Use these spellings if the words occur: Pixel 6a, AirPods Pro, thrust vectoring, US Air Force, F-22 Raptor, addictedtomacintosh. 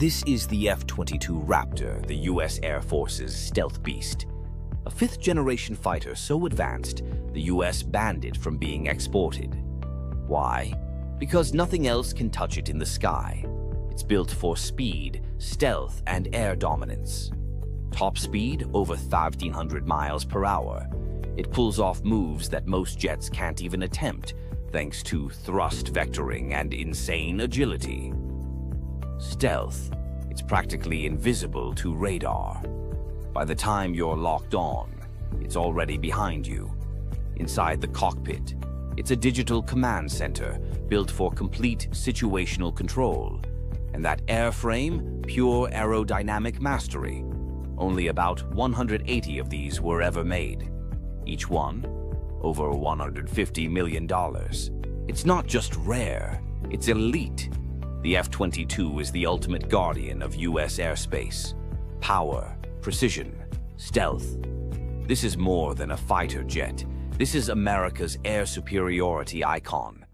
This is the F-22 Raptor, the US Air Force's stealth beast. A fifth-generation fighter so advanced, the US banned it from being exported. Why? Because nothing else can touch it in the sky. It's built for speed, stealth, and air dominance. Top speed, over 1,500 miles per hour. It pulls off moves that most jets can't even attempt, thanks to thrust vectoring and insane agility. Stealth. It's practically invisible to radar. By the time you're locked on, it's already behind you. Inside the cockpit, it's a digital command center built for complete situational control. And that airframe, pure aerodynamic mastery. Only about 180 of these were ever made. Each one, over $150 million. It's not just rare, it's elite. The F-22 is the ultimate guardian of US airspace. Power, precision, stealth. This is more than a fighter jet. This is America's air superiority icon.